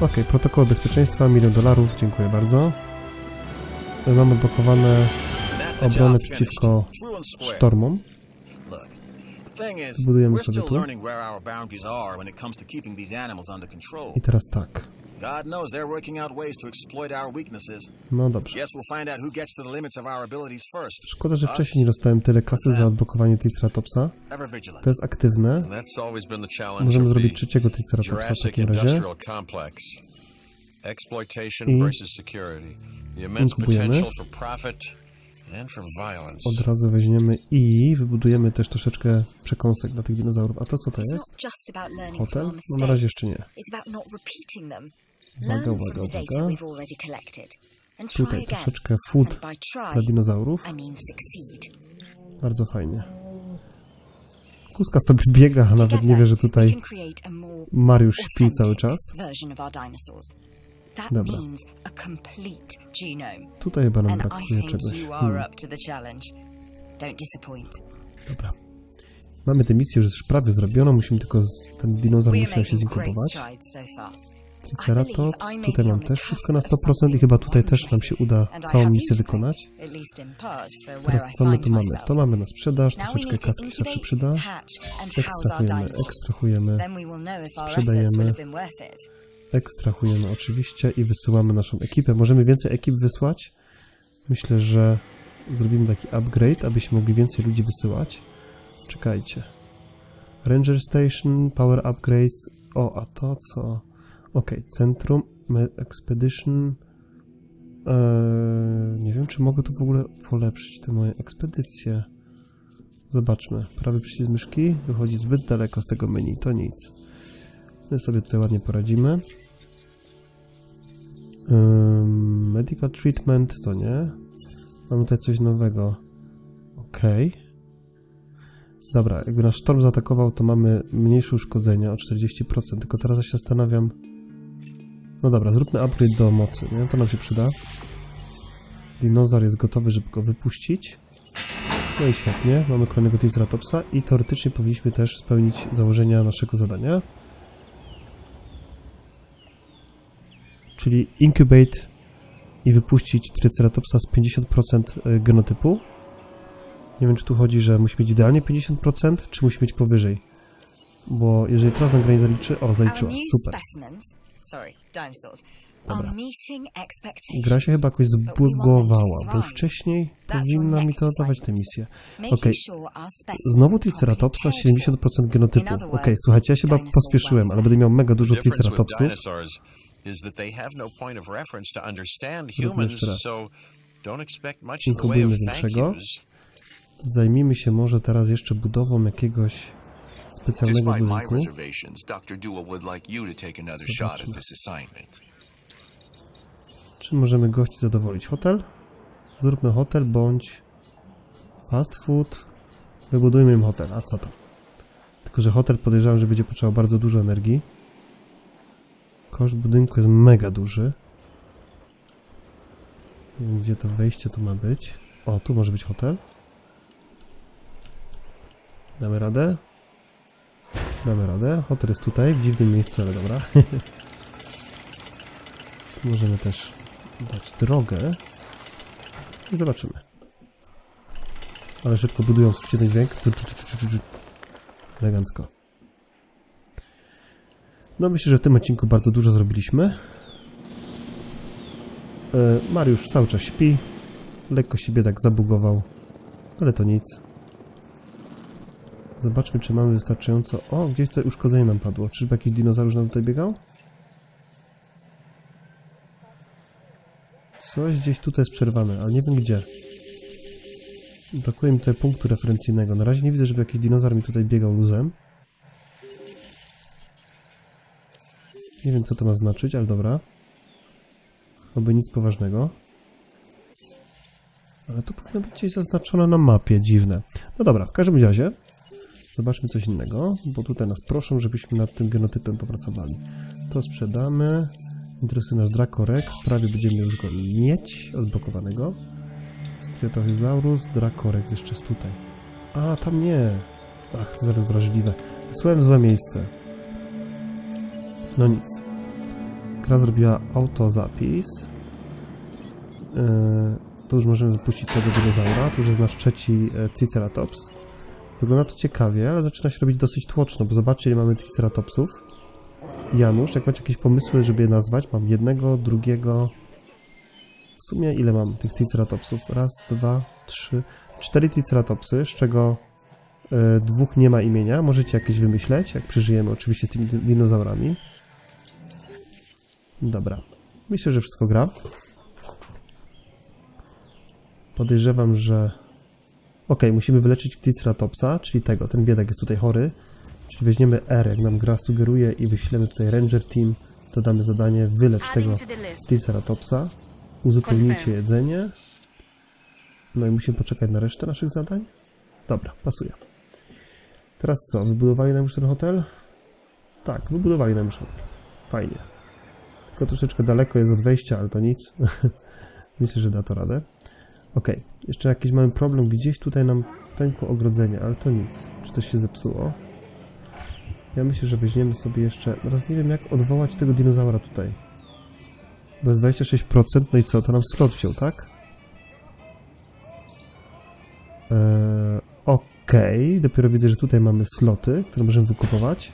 Ok, protokół bezpieczeństwa. Milion dolarów. Dziękuję bardzo. Mamy blokowane obronę przeciwko sztormom. Budujemy sobie tu. I teraz tak. No dobrze. Szkoda, że wcześniej nie dostałem tyle kasy za odblokowanie Triceratopsa. To jest aktywne. Możemy zrobić trzeciego Triceratopsa w takim razie. I inkubujemy. Od razu weźmiemy i wybudujemy też troszeczkę przekąsek dla tych dinozaurów. A to co to jest? Hotel? No na razie jeszcze nie. Uwaga, uwaga, uwaga. Tutaj troszeczkę food dla dinozaurów. Bardzo fajnie. Kuska sobie biega, a nawet nie wie, że tutaj Mariusz śpi cały czas. Dobra. Tutaj chyba nam brakuje czegoś. Hmm. Dobra. Mamy tę misję już prawie zrobioną, musimy tylko... Z... ten dinozaur musi się zinkubować. Triceratops, tutaj mam też wszystko na sto procent i chyba tutaj też nam się uda całą misję wykonać. Teraz co my tu mamy? To mamy na sprzedaż, troszeczkę kaski się zawsze przyda. Ekstrahujemy, ekstrahujemy, sprzedajemy. Ekstrahujemy oczywiście i wysyłamy naszą ekipę. Możemy więcej ekip wysłać. Myślę, że zrobimy taki upgrade, abyśmy mogli więcej ludzi wysyłać. Czekajcie. Ranger Station, Power Upgrades. O, a to co? Ok, Centrum, Expedition. Eee, nie wiem, czy mogę tu w ogóle polepszyć te moje ekspedycje. Zobaczmy. Prawy przycisk myszki wychodzi zbyt daleko z tego menu, to nic. My sobie tutaj ładnie poradzimy. Um, medical treatment to nie. Mamy tutaj coś nowego. Okej. Okay. Dobra, jakby nasz sztorm zaatakował, to mamy mniejsze uszkodzenia o czterdzieści procent, tylko teraz ja się zastanawiam... No dobra, zróbmy upgrade do mocy, nie? To nam się przyda. Dinozaur jest gotowy, żeby go wypuścić. No i świetnie, mamy kolejnego Triceratopsa i teoretycznie powinniśmy też spełnić założenia naszego zadania. Czyli incubate i wypuścić Triceratopsa z pięćdziesiąt procent genotypu. Nie wiem, czy tu chodzi, że musi mieć idealnie pięćdziesiąt procent, czy musi mieć powyżej. Bo jeżeli teraz na granic zaliczy... O, zaliczyła, super. Dobra. Gra się chyba jakoś zbugowała, bo już wcześniej powinna mi to oddawać tę misję. Okej, znowu Triceratopsa, siedemdziesiąt procent genotypu. Okej, słuchajcie, ja się chyba pospieszyłem, ale będę miał mega dużo Triceratopsów. Zróbmy jeszcze raz. Inkubujmy większego. Zajmijmy się może teraz jeszcze budową jakiegoś specjalnego budynku. Czy możemy gości zadowolić? Hotel? Zróbmy hotel bądź fast food. Wybudujmy im hotel. A co tam? Tylko, że hotel podejrzewam, że będzie potrzeba bardzo dużo energii. Koszt budynku jest mega duży. Nie wiem, gdzie to wejście tu ma być. O, tu może być hotel. Damy radę? Damy radę. Hotel jest tutaj, w dziwnym miejscu, ale dobra. Tu możemy też dać drogę. I zobaczymy. Ale szybko budują, słyszycie ten dźwięk? Elegancko. No myślę, że w tym odcinku bardzo dużo zrobiliśmy. Yy, Mariusz cały czas śpi. Lekko się biedak zabugował. Ale to nic. Zobaczmy, czy mamy wystarczająco... O, gdzieś tutaj uszkodzenie nam padło. Czyżby jakiś dinozaur nam tutaj biegał? Coś gdzieś tutaj jest przerwane, ale nie wiem gdzie. Brakuje mi tutaj punktu referencyjnego. Na razie nie widzę, żeby jakiś dinozaur mi tutaj biegał luzem. Nie wiem, co to ma znaczyć, ale dobra. Oby nic poważnego. Ale to powinno być gdzieś zaznaczone na mapie, dziwne. No dobra, w każdym razie zobaczmy coś innego, bo tutaj nas proszą, żebyśmy nad tym genotypem popracowali. To sprzedamy. Interesuje nas Dracorex, prawie będziemy już go mieć odblokowanego. Triceratosaurus, Dracorex jeszcze jest tutaj. A, tam nie. Ach, to zaraz wrażliwe. Wysłałem złe miejsce. No nic. Kra zrobiła autozapis. Yy, to już możemy wypuścić tego dinozaura. To już jest nasz trzeci e, Triceratops. Wygląda to ciekawie, ale zaczyna się robić dosyć tłoczno, bo zobaczcie, ile mamy Triceratopsów. Janusz, jak macie jakieś pomysły, żeby je nazwać? Mam jednego, drugiego... W sumie ile mam tych Triceratopsów? Raz, dwa, trzy, cztery Triceratopsy, z czego y, dwóch nie ma imienia. Możecie jakieś wymyśleć, jak przeżyjemy oczywiście z tymi dinozaurami. Dobra. Myślę, że wszystko gra. Podejrzewam, że... Ok, musimy wyleczyć Triceratopsa, czyli tego. Ten biedak jest tutaj chory. Czyli weźmiemy R, jak nam gra sugeruje, i wyślemy tutaj Ranger Team. Dodamy zadanie, wylecz tego Triceratopsa. Uzupełnijcie jedzenie. No i musimy poczekać na resztę naszych zadań. Dobra, pasuje. Teraz co? Wybudowali nam już ten hotel? Tak, wybudowali nam już hotel. Fajnie. Tylko troszeczkę daleko jest od wejścia, ale to nic. Myślę, że da to radę. Ok, jeszcze jakiś mamy problem. Gdzieś tutaj nam pękło ogrodzenie, ale to nic. Czy coś się zepsuło? Ja myślę, że weźmiemy sobie jeszcze... Teraz nie wiem, jak odwołać tego dinozaura tutaj. Bo jest dwadzieścia sześć procent, no i co? To nam slot wziął, tak? Eee, Okej, okay. Dopiero widzę, że tutaj mamy sloty, które możemy wykupować.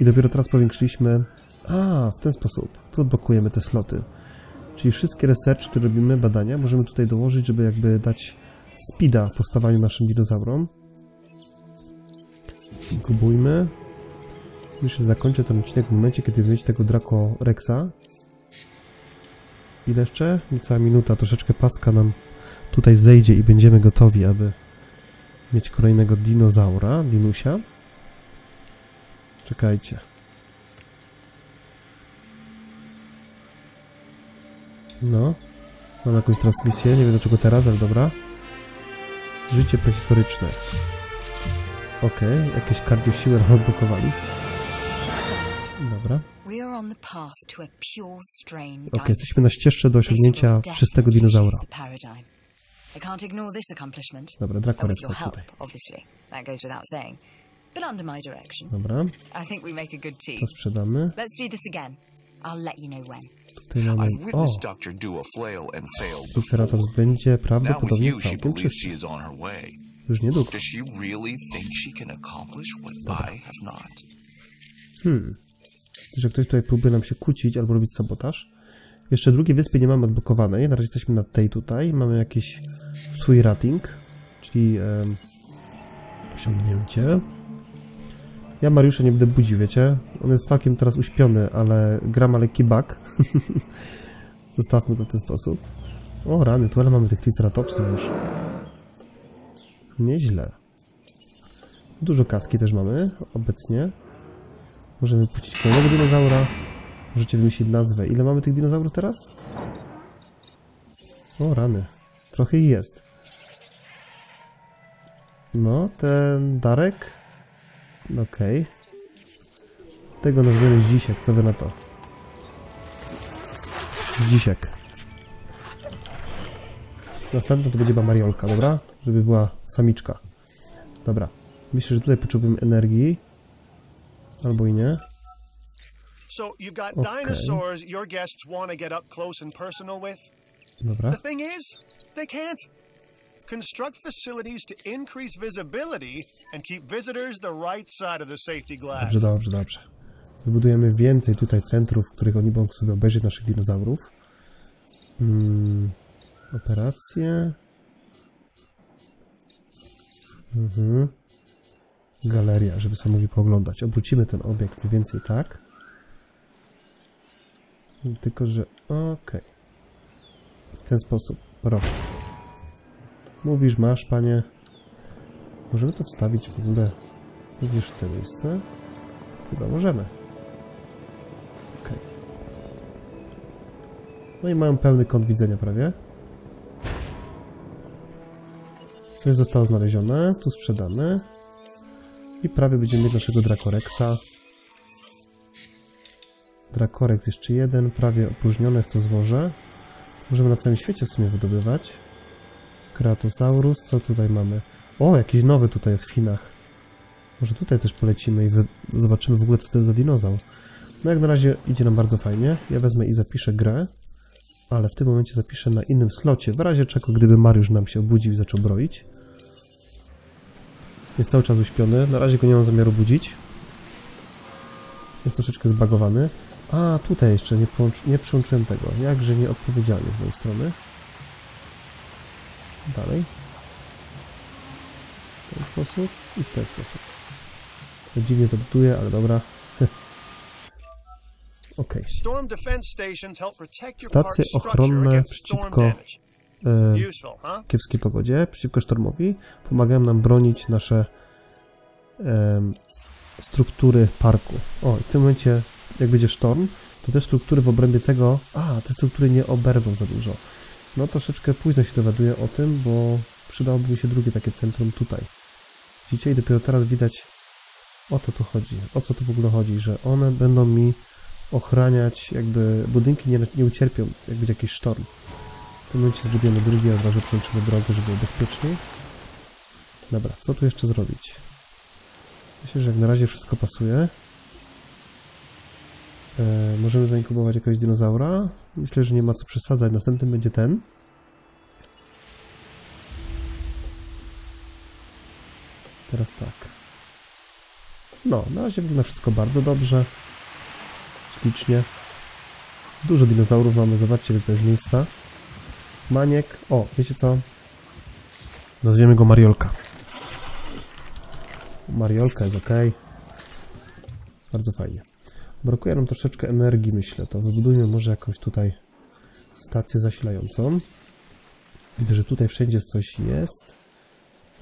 I dopiero teraz powiększyliśmy... A, w ten sposób. Tu odblokujemy te sloty. Czyli wszystkie research, które robimy, badania, możemy tutaj dołożyć, żeby jakby dać speeda powstawaniu naszym dinozaurom. Kubujmy. Myślę, zakończę ten odcinek w momencie, kiedy wyjdzie tego Dracorexa. Ile jeszcze? Niecała minuta. Troszeczkę paska nam tutaj zejdzie i będziemy gotowi, aby mieć kolejnego dinozaura, dinusia. Czekajcie. No. Mam jakąś transmisję. Nie wiem dlaczego teraz, ale dobra. Życie prehistoryczne. Okej, okay, jakieś kardiosiły rozblokowali. Dobra. Okej, okay, jesteśmy na ścieżce do osiągnięcia czystego dinozaura. Dobra, Dracorex jest tutaj. Dobra. To sprzedamy. Tutaj mamy... O! Triceratops będzie prawdopodobnie całkiem czysty. Już niedługo. Dobra. Hmm. Że ktoś tutaj próbuje nam się kłócić albo robić sabotaż. Jeszcze drugiej wyspy nie mamy odblokowanej. Na razie jesteśmy na tej tutaj. Mamy jakiś swój rating, czyli e, osiągnięcie. Ja Mariusza nie będę budził, wiecie. On jest całkiem teraz uśpiony, ale gra ma lekki bug. Zostawmy go w ten sposób. O rany, tu ale mamy tych triceratopsów już. Nieźle. Dużo kaski też mamy obecnie. Możemy puścić kolejnego dinozaura. Możecie wymyślić nazwę. Ile mamy tych dinozaurów teraz? O rany. Trochę ich jest. No, ten Darek. Okej. Okay. Tego nazwiemy Zdzisiek. Co wy na to? Zdzisiek. Następna to będzie chyba Mariolka, dobra? Żeby była samiczka. Dobra. Myślę, że tutaj potrzebujemy energii. Albo i nie. Okay. Dobra. Dobrze, dobrze, dobrze. Wybudujemy więcej tutaj centrów, w których oni mogą sobie obejrzeć naszych dinozaurów. Hmm. Operacje. Mhm. Galeria, żeby sobie mogli pooglądać. Obrócimy ten obiekt mniej więcej tak. Tylko, że... Okej. Okay. W ten sposób. Proszę. Mówisz, masz, panie. Możemy to wstawić w ogóle również w te miejsce? Chyba możemy. Okej. Okay. No i mają pełny kąt widzenia prawie. Coś zostało znalezione. Tu sprzedamy. I prawie będziemy mieć naszego Dracorexa. Dracorex jeszcze jeden, prawie opróżnione jest to złoże. Możemy na całym świecie w sumie wydobywać. Kratosaurus, co tutaj mamy? O, jakiś nowy tutaj jest w Chinach. Może tutaj też polecimy i zobaczymy w ogóle, co to jest za dinozaur. No jak na razie idzie nam bardzo fajnie. Ja wezmę i zapiszę grę, ale w tym momencie zapiszę na innym slocie. W razie czego, gdyby Mariusz nam się obudził i zaczął broić. Jest cały czas uśpiony, na razie go nie mam zamiaru budzić. Jest troszeczkę zbagowany. A, tutaj jeszcze nie, nie przyłączyłem tego. Jakże nieodpowiedzialnie z mojej strony. Dalej. W ten sposób i w ten sposób. To dziwnie to buduje, ale dobra. Ok. Stacje ochronne przeciwko... E, kiepskiej pogodzie, przeciwko sztormowi, pomagają nam bronić nasze e, struktury parku. O, i w tym momencie, jak będzie sztorm, to te struktury w obrębie tego... A, te struktury nie oberwą za dużo. No, troszeczkę późno się dowiaduję o tym, bo przydałoby mi się drugie takie centrum tutaj. Widzicie? I dopiero teraz widać, o to tu chodzi, o co tu w ogóle chodzi, że one będą mi ochraniać, jakby budynki nie, nie ucierpią, jak będzie jakiś sztorm. W tym momencie zbudujemy drugi, od razu przełączymy drogę, żeby było bezpieczniej. Dobra, co tu jeszcze zrobić? Myślę, że jak na razie wszystko pasuje. E, możemy zainkubować jakiegoś dinozaura. Myślę, że nie ma co przesadzać. Następnym będzie ten. Teraz tak. No, na razie wygląda wszystko bardzo dobrze. Ślicznie. Dużo dinozaurów mamy. Zobaczcie, ile to jest miejsca. Maniek, o, wiecie co? Nazwiemy go Mariolka. Mariolka jest ok. Bardzo fajnie. Brakuje nam troszeczkę energii, myślę. To wybudujmy może jakąś tutaj stację zasilającą. Widzę, że tutaj wszędzie coś jest.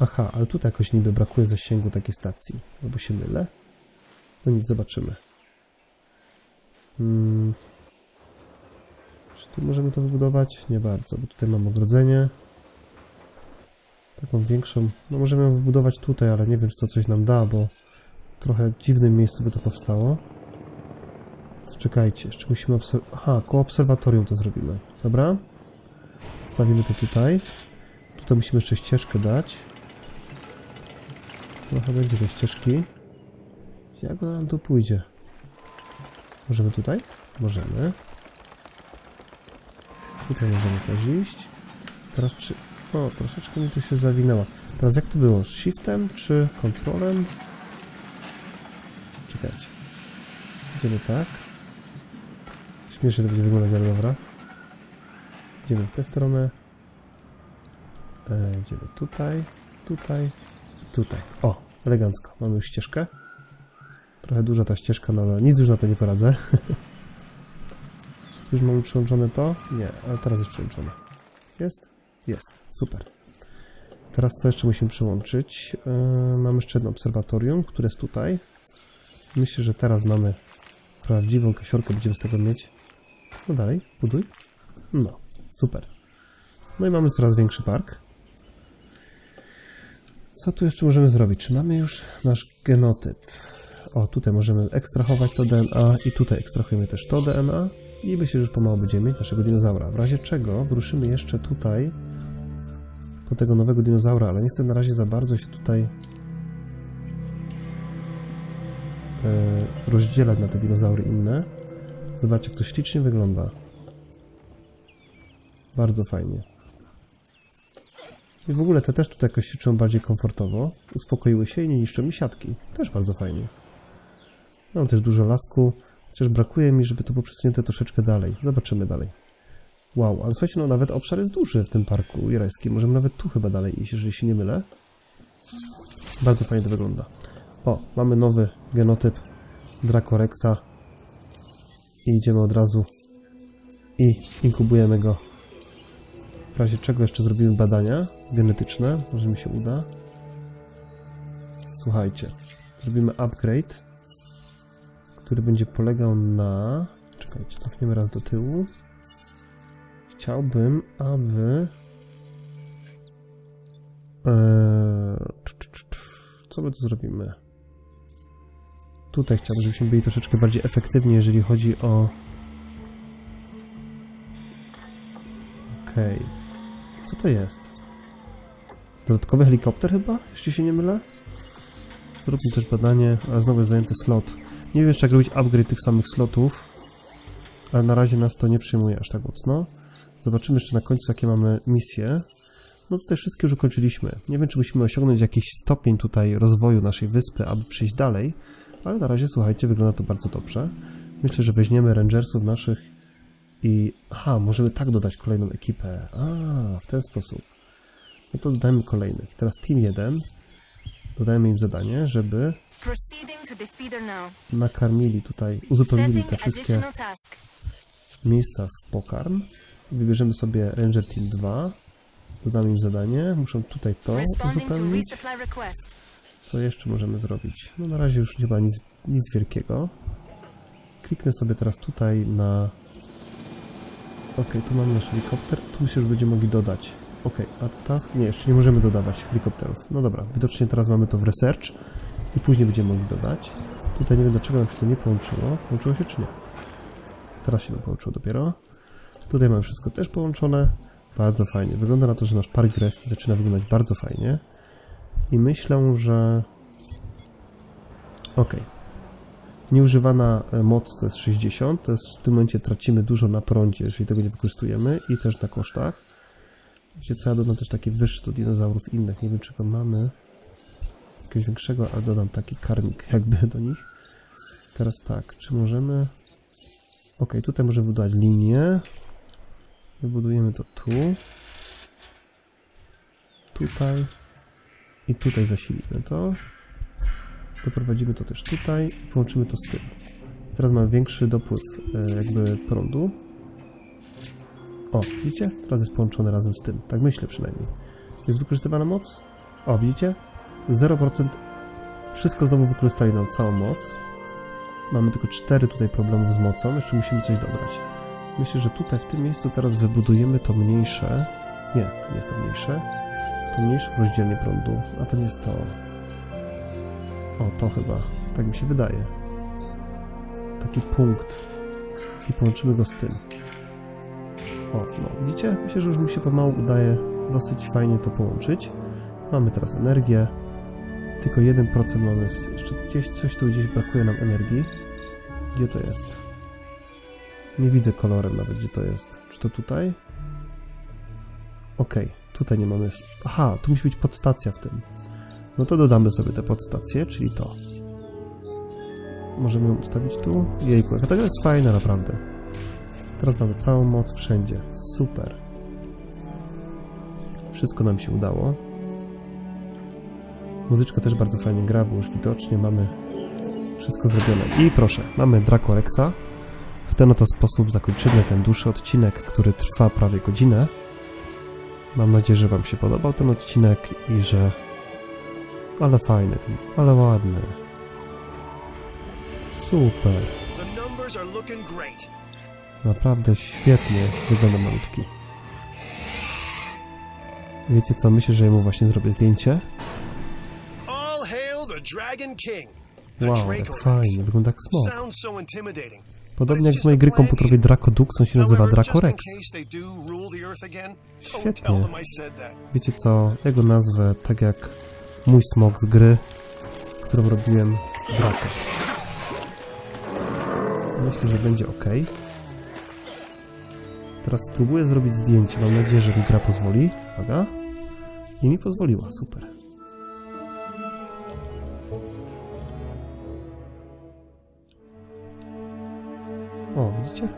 Aha, ale tutaj jakoś niby brakuje zasięgu takiej stacji. Albo się mylę. No nic, zobaczymy. Hmm. Czy tu możemy to wybudować? Nie bardzo, bo tutaj mam ogrodzenie. Taką większą... No możemy ją wybudować tutaj, ale nie wiem, czy to coś nam da, bo w trochę dziwnym miejscu by to powstało. Czekajcie, jeszcze musimy... Aha, koło obserwatorium to zrobimy. Dobra. Stawimy to tutaj. Tutaj musimy jeszcze ścieżkę dać. Trochę będzie tej ścieżki. Jak nam to pójdzie? Możemy tutaj? Możemy. Tutaj możemy też iść. Teraz czy... O, troszeczkę mi tu się zawinęła. Teraz jak to było? Z shiftem czy kontrolem? Czekajcie. Idziemy tak. Śmiesznie to będzie wyglądać, ale dobra. Idziemy w tę stronę. E, idziemy tutaj, tutaj, tutaj. O, elegancko. Mamy już ścieżkę. Trochę duża ta ścieżka, no ale nic już na to nie poradzę. Czy już mamy przyłączone to? Nie, ale teraz jest przyłączone. Jest? Jest, super. Teraz co jeszcze musimy przyłączyć? Yy, mamy jeszcze jedno obserwatorium, które jest tutaj. Myślę, że teraz mamy prawdziwą kasiorkę, będziemy z tego mieć. No dalej, buduj. No, super. No i mamy coraz większy park. Co tu jeszcze możemy zrobić? Czy mamy już nasz genotyp? O, tutaj możemy ekstrahować to D N A i tutaj ekstrahujemy też to D N A. I myślę, że już pomału będziemy mieć naszego dinozaura. W razie czego wruszymy jeszcze tutaj do tego nowego dinozaura, ale nie chcę na razie za bardzo się tutaj yy, rozdzielać na te dinozaury inne. Zobaczcie, jak to ślicznie wygląda. Bardzo fajnie. I w ogóle te też tutaj jakoś się czują bardziej komfortowo. Uspokoiły się i nie niszczą mi siatki. Też bardzo fajnie. Mam też dużo lasku. Chociaż brakuje mi, żeby to było przesunięte troszeczkę dalej. Zobaczymy dalej. Wow, ale słuchajcie, no nawet obszar jest duży w tym parku jurajskim. Możemy nawet tu chyba dalej iść, jeżeli się nie mylę. Bardzo fajnie to wygląda. O, mamy nowy genotyp Dracorexa. I idziemy od razu i inkubujemy go. W razie czego jeszcze zrobimy badania genetyczne. Może mi się uda. Słuchajcie, zrobimy upgrade, który będzie polegał na... Czekajcie, cofniemy raz do tyłu. Chciałbym, aby... Eee... Co my tu zrobimy? Tutaj chciałbym, żebyśmy byli troszeczkę bardziej efektywni, jeżeli chodzi o... Okej. Okay. Co to jest? Dodatkowy helikopter chyba? Jeśli się nie mylę? Zróbmy też badanie, ale znowu jest zajęty slot. Nie wiem jeszcze, jak robić upgrade tych samych slotów, ale na razie nas to nie przyjmuje aż tak mocno. Zobaczymy jeszcze na końcu, jakie mamy misje. No tutaj wszystkie już ukończyliśmy. Nie wiem, czy musimy osiągnąć jakiś stopień tutaj rozwoju naszej wyspy, aby przejść dalej, ale na razie, słuchajcie, wygląda to bardzo dobrze. Myślę, że weźmiemy rangersów naszych i... Aha, możemy tak dodać kolejną ekipę. A, w ten sposób. No to dodajmy kolejnych. Teraz team jeden. Dodajemy im zadanie, żeby nakarmili tutaj, uzupełnili te wszystkie miejsca w pokarm. Wybierzemy sobie Ranger Team dwa. Dodamy im zadanie. Muszą tutaj to uzupełnić. Co jeszcze możemy zrobić? No na razie już chyba nic, nic wielkiego. Kliknę sobie teraz tutaj na... Ok, tu mamy nasz helikopter. Tu się już będziemy mogli dodać. Okej, okay, add task? Nie, jeszcze nie możemy dodawać helikopterów. No dobra, widocznie teraz mamy to w research i później będziemy mogli dodać. Tutaj nie wiem, dlaczego nam się to nie połączyło. Połączyło się czy nie? Teraz się to połączyło dopiero. Tutaj mamy wszystko też połączone. Bardzo fajnie. Wygląda na to, że nasz park jurajski zaczyna wyglądać bardzo fajnie. I myślę, że... Okej. Okay. Nieużywana moc to jest sześćdziesiąt. To jest, w tym momencie tracimy dużo na prądzie, jeżeli tego nie wykorzystujemy i też na kosztach. Wiecie co, ja dodam też taki wyższy do dinozaurów innych, nie wiem czego mamy jakiegoś większego, ale dodam taki karmik jakby do nich. Teraz tak, czy możemy... Ok, tutaj możemy wybudować linię. Wybudujemy to tu. Tutaj. I tutaj zasilimy to. Doprowadzimy to też tutaj i połączymy to z tym. Teraz mamy większy dopływ jakby prądu. O, widzicie? Teraz jest połączone razem z tym. Tak myślę przynajmniej. Jest wykorzystywana moc. O, widzicie? zero procent. Wszystko znowu wykorzystali na całą moc. Mamy tylko cztery tutaj problemów z mocą. Jeszcze musimy coś dobrać. Myślę, że tutaj w tym miejscu teraz wybudujemy to mniejsze. Nie, to nie jest to mniejsze. Pomniejsze rozdzielnie prądu. A to nie jest to. O, to chyba. Tak mi się wydaje. Taki punkt. I połączymy go z tym. O, no widzicie? Myślę, że już mi się pomału udaje dosyć fajnie to połączyć. Mamy teraz energię. Tylko jeden procent mamy. Z... Jeszcze gdzieś coś tu gdzieś brakuje nam energii. Gdzie to jest? Nie widzę kolorem nawet, gdzie to jest. Czy to tutaj? Okej, okay, tutaj nie mamy... Aha, tu musi być podstacja w tym. No to dodamy sobie tę podstację, czyli to. Możemy ją ustawić tu. Jejku, jaka tego jest fajna naprawdę. Teraz mamy całą moc wszędzie. Super. Wszystko nam się udało. Muzyczka też bardzo fajnie gra, bo już widocznie mamy wszystko zrobione. I proszę, mamy Dracorexa. W ten oto sposób zakończymy ten dłuższy odcinek, który trwa prawie godzinę. Mam nadzieję, że wam się podobał ten odcinek i że... Ale fajny ten, ale ładny. Super. Naprawdę świetnie wygląda malutki. Wiecie co, myślę, że jemu właśnie zrobię zdjęcie. Wow, jak fajnie, wygląda jak smok. Podobnie jak z mojej gry komputerowej Dracodux, on się nazywa Dracorex. Świetnie. Wiecie co, ja go nazwę tak jak mój smok z gry, którą robiłem z Draco. Myślę, że będzie ok. Teraz spróbuję zrobić zdjęcie, mam nadzieję, że mi gra pozwoli. Uwaga. I mi pozwoliła, super. O, widzicie?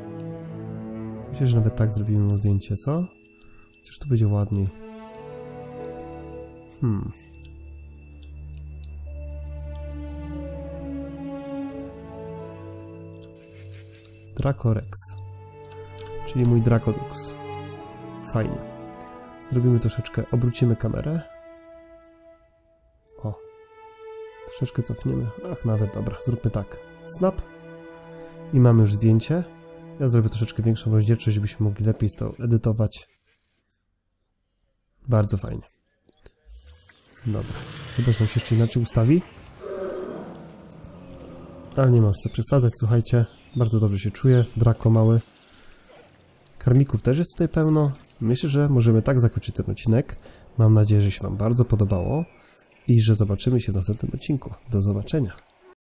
Myślę, że nawet tak zrobimy mu zdjęcie, co? Chociaż to będzie ładniej. Hmm. Dracorex. Czyli mój Dracodux. Fajnie. Zrobimy troszeczkę, obrócimy kamerę. O. Troszeczkę cofniemy. Ach, nawet, dobra. Zróbmy tak. Snap. I mamy już zdjęcie. Ja zrobię troszeczkę większą rozdzielczość, żebyśmy mogli lepiej to edytować. Bardzo fajnie. Dobra. Chyba, że nam się jeszcze inaczej ustawi. Ale nie mam co przesadzać, słuchajcie. Bardzo dobrze się czuję. Draco mały. Karmików też jest tutaj pełno. Myślę, że możemy tak zakończyć ten odcinek. Mam nadzieję, że się wam bardzo podobało i że zobaczymy się w następnym odcinku. Do zobaczenia.